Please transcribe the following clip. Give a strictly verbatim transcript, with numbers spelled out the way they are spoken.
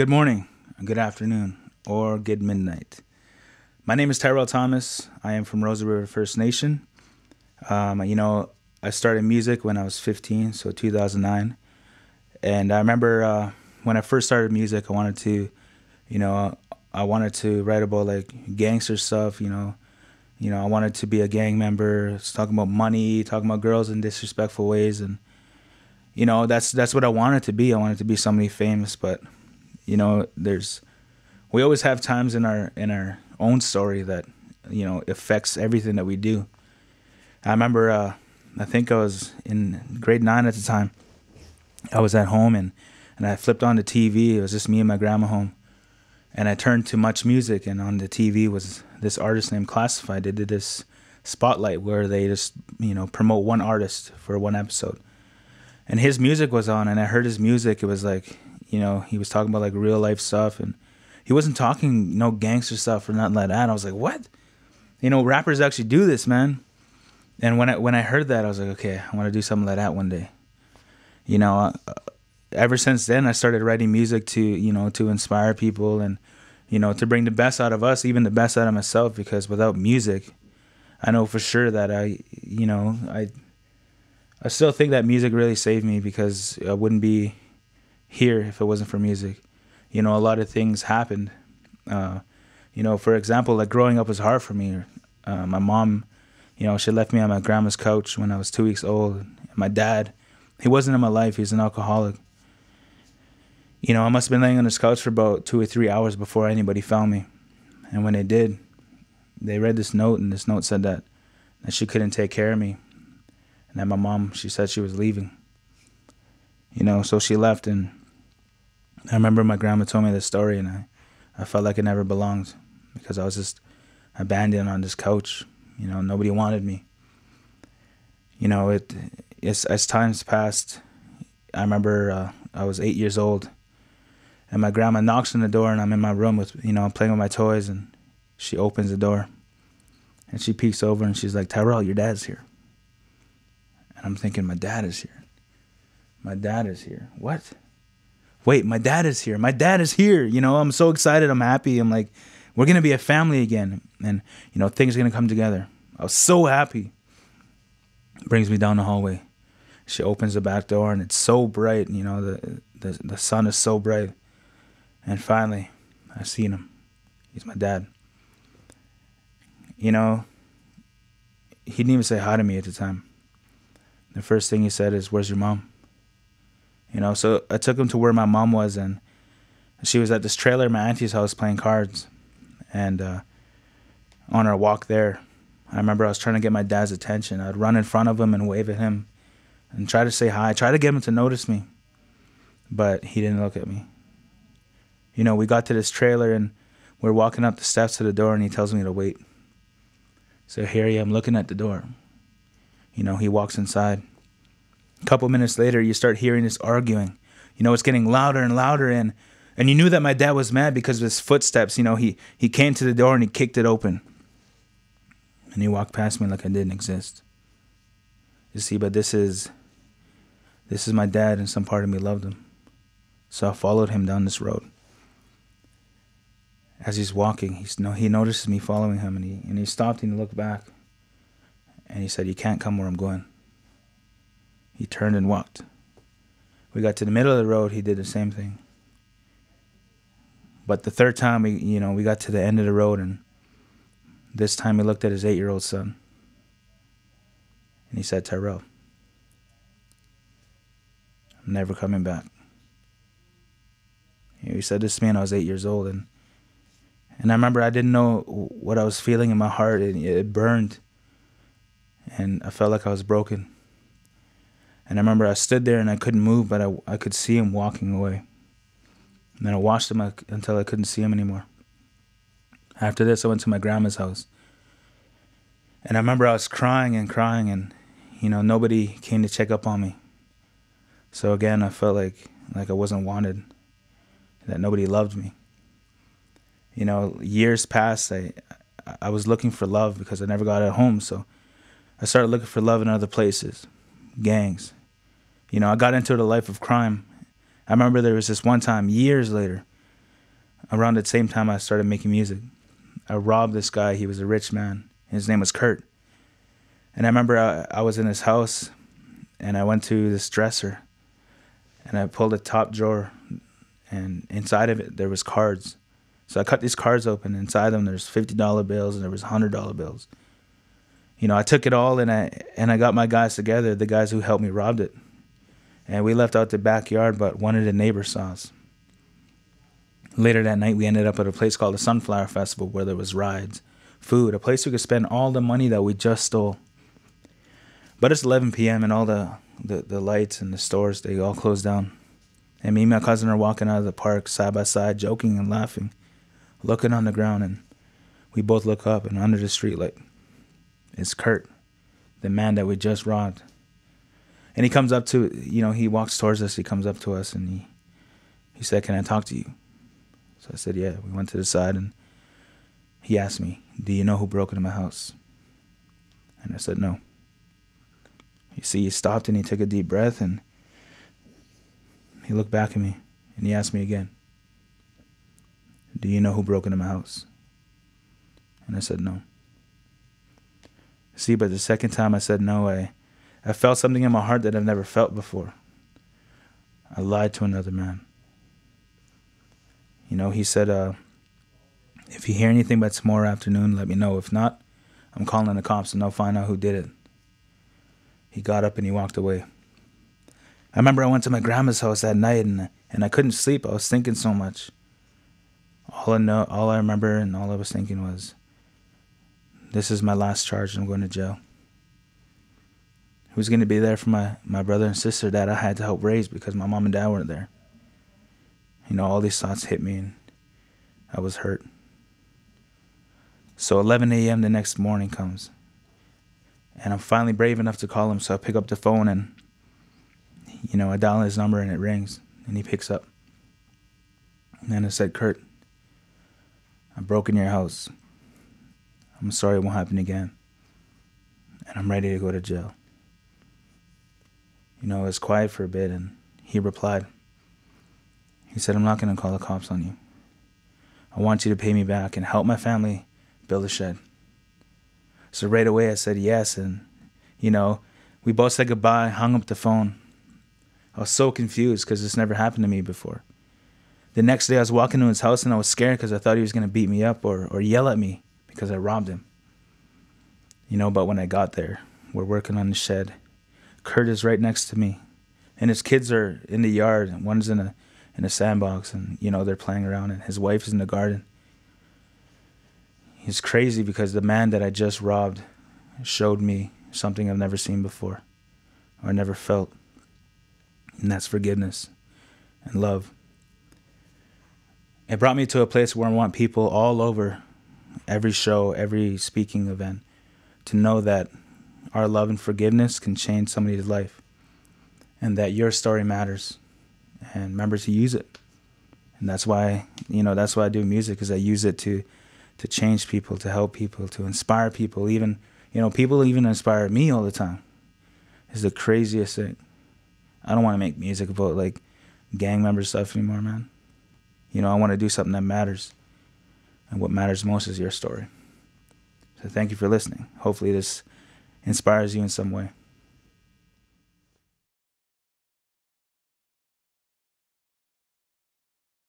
Good morning, good afternoon, or good midnight. My name is Tirrell Thomas. I am from Roseau River First Nation. Um, you know, I started music when I was fifteen, so two thousand nine. And I remember uh, when I first started music, I wanted to, you know, I wanted to write about like gangster stuff, you know. You know, I wanted to be a gang member, talking about money, talking about girls in disrespectful ways. And, you know, that's, that's what I wanted to be. I wanted to be somebody famous, but... You know, there's, we always have times in our in our own story that, you know, affects everything that we do. I remember, uh, I think I was in grade nine at the time. I was at home and, and I flipped on the T V. It was just me and my grandma home. And I turned to Much Music, and on the T V was this artist named Classified. They did this spotlight where they just, you know, promote one artist for one episode. And his music was on, and I heard his music. It was like... You know, he was talking about like real life stuff, and he wasn't talking no gangster stuff or nothing like that. I was like, what? You know, rappers actually do this, man. And when I when I heard that, I was like, okay, I want to do something like that one day. You know, uh, ever since then, I started writing music to, you know, to inspire people and, you know, to bring the best out of us, even the best out of myself. Because without music, I know for sure that I, you know, I, I still think that music really saved me, because I wouldn't be here if it wasn't for music. You know, a lot of things happened. Uh, you know, for example, like growing up was hard for me. Uh, my mom, you know, she left me on my grandma's couch when I was two weeks old. And my dad, he wasn't in my life. He was an alcoholic. You know, I must have been laying on his couch for about two or three hours before anybody found me. And when they did, they read this note, and this note said that, that she couldn't take care of me. And then my mom, she said she was leaving. You know, so she left, and I remember my grandma told me this story, and I, I felt like I never belonged, because I was just abandoned on this couch. You know, nobody wanted me. You know, it it's, as time's passed, I remember uh, I was eight years old, and my grandma knocks on the door, and I'm in my room with, you know, I'm playing with my toys, and she opens the door, and she peeks over, and she's like, "Tirrell, your dad's here." And I'm thinking, my dad is here. My dad is here. What? Wait, my dad is here. My dad is here. You know, I'm so excited. I'm happy. I'm like, we're going to be a family again. And, you know, things are going to come together. I was so happy. Brings me down the hallway. She opens the back door, and it's so bright. You know, the, the, the sun is so bright. And finally, I've seen him. He's my dad. You know, he didn't even say hi to me at the time. The first thing he said is, "Where's your mom?" You know, so I took him to where my mom was, and she was at this trailer at my auntie's house playing cards. And uh, on our walk there, I remember I was trying to get my dad's attention. I'd run in front of him and wave at him and try to say hi, try to get him to notice me. But he didn't look at me. You know, we got to this trailer, and we're walking up the steps to the door, and he tells me to wait. So here I am looking at the door. You know, he walks inside. A couple minutes later, you start hearing this arguing. You know, it's getting louder and louder, and, and you knew that my dad was mad because of his footsteps. You know, he, he came to the door, and he kicked it open. And he walked past me like I didn't exist. You see, but this is, this is my dad, and some part of me loved him. So I followed him down this road. As he's walking, he's, no, he notices me following him, and he, and he stopped, and he looked back. And he said, "You can't come where I'm going." He turned and walked. We got to the middle of the road. He did the same thing. But the third time, we, you know, we got to the end of the road, and this time he looked at his eight-year-old son, and he said, "Tirrell, I'm never coming back." You know, he said this to me, and I was eight years old, and and I remember I didn't know what I was feeling in my heart, and it burned, and I felt like I was broken. And I remember I stood there, and I couldn't move, but I, I could see him walking away. And then I watched him until I couldn't see him anymore. After this, I went to my grandma's house. And I remember I was crying and crying, and, you know, nobody came to check up on me. So again, I felt like, like I wasn't wanted, that nobody loved me. You know, years passed. I, I was looking for love because I never got it home. So I started looking for love in other places, gangs. You know, I got into the life of crime. I remember there was this one time, years later, Around the same time I started making music, I robbed this guy. He was a rich man. His name was Kurt. And I remember I, I was in his house, and I went to this dresser, and I pulled a top drawer, and inside of it there was cards. So I cut these cards open. Inside them there's fifty dollar bills and there was one hundred dollar bills. You know, I took it all, and I and I got my guys together, the guys who helped me robbed it, and we left out the backyard, but one of the neighbors saw us. Later that night, we ended up at a place called the Sunflower Festival, where there was rides, food, a place we could spend all the money that we just stole. But it's eleven p m and all the, the, the lights and the stores, they all closed down. And me and my cousin are walking out of the park side by side, joking and laughing, looking on the ground, and we both look up, and under the streetlight is Kurt, the man that we just robbed. And he comes up to, you know, he walks towards us, he comes up to us, and he, he said, "Can I talk to you?" So I said, "Yeah." We went to the side, and he asked me, "Do you know who broke into my house?" And I said, "No." You see, he stopped, and he took a deep breath, and he looked back at me, and he asked me again, "Do you know who broke into my house?" And I said, "No." See, but the second time I said no, I, I felt something in my heart that I've never felt before. I lied to another man. You know, he said, uh, "If you hear anything by tomorrow afternoon, let me know. If not, I'm calling the cops and they'll find out who did it." He got up and he walked away. I remember I went to my grandma's house that night, and, and I couldn't sleep. I was thinking so much. All I know, all I remember and all I was thinking was, this is my last charge, and I'm going to jail. Who's going to be there for my, my brother and sister that I had to help raise because my mom and dad weren't there? You know, all these thoughts hit me, and I was hurt. So eleven a m the next morning comes, and I'm finally brave enough to call him, so I pick up the phone, and, you know, I dial his number, and it rings, and he picks up. And I said, "Kurt, I broke in your house. I'm sorry it won't happen again, and I'm ready to go to jail." You know, it was quiet for a bit, and he replied. He said, "I'm not going to call the cops on you. I want you to pay me back and help my family build a shed." So right away I said yes, and, you know, we both said goodbye, hung up the phone. I was so confused because this never happened to me before. The next day I was walking to his house, and I was scared because I thought he was going to beat me up or, or yell at me because I robbed him. You know, but when I got there, we're working on the shed. Kurt is right next to me, and his kids are in the yard, and one's in a in a sandbox, and, you know, they're playing around, and his wife is in the garden. It's crazy because the man that I just robbed showed me something I've never seen before or never felt, and that's forgiveness and love. It brought me to a place where I want people all over, every show, every speaking event, to know that our love and forgiveness can change somebody's life, and that your story matters, and remember to use it. And that's why, you know, that's why I do music, because I use it to to change people, to help people, to inspire people. Even, you know, people even inspire me all the time. It's the craziest thing. I don't want to make music about, like, gang member stuff anymore, man. You know, I want to do something that matters. And what matters most is your story. So thank you for listening. Hopefully this inspires you in some way.